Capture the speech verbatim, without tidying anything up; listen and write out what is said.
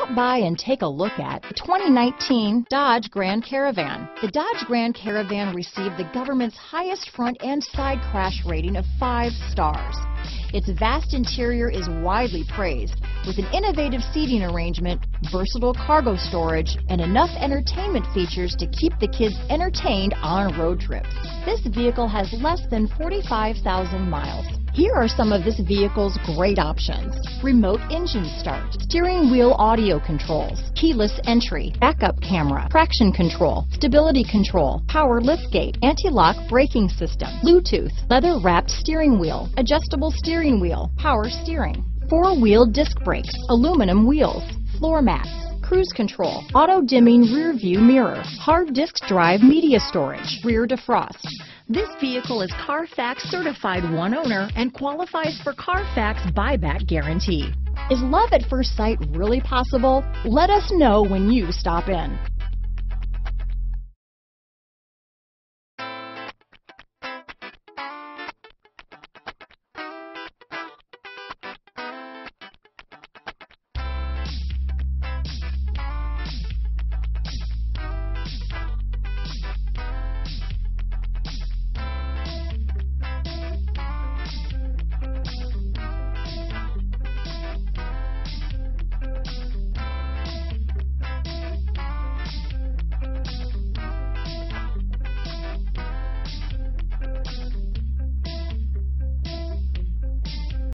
Stop by and take a look at the twenty nineteen Dodge Grand Caravan. The Dodge Grand Caravan received the government's highest front and side crash rating of five stars. Its vast interior is widely praised, with an innovative seating arrangement, versatile cargo storage, and enough entertainment features to keep the kids entertained on road trips. This vehicle has less than forty-five thousand miles. Here are some of this vehicle's great options: remote engine start, steering wheel audio controls, keyless entry, backup camera, traction control, stability control, power liftgate, anti-lock braking system, Bluetooth, leather-wrapped steering wheel, adjustable steering wheel, power steering, four-wheel disc brakes, aluminum wheels, floor mats, cruise control, auto-dimming rear view mirror, hard disk drive media storage, rear defrost. This vehicle is Carfax certified one owner and qualifies for Carfax buyback guarantee. Is love at first sight really possible? Let us know when you stop in.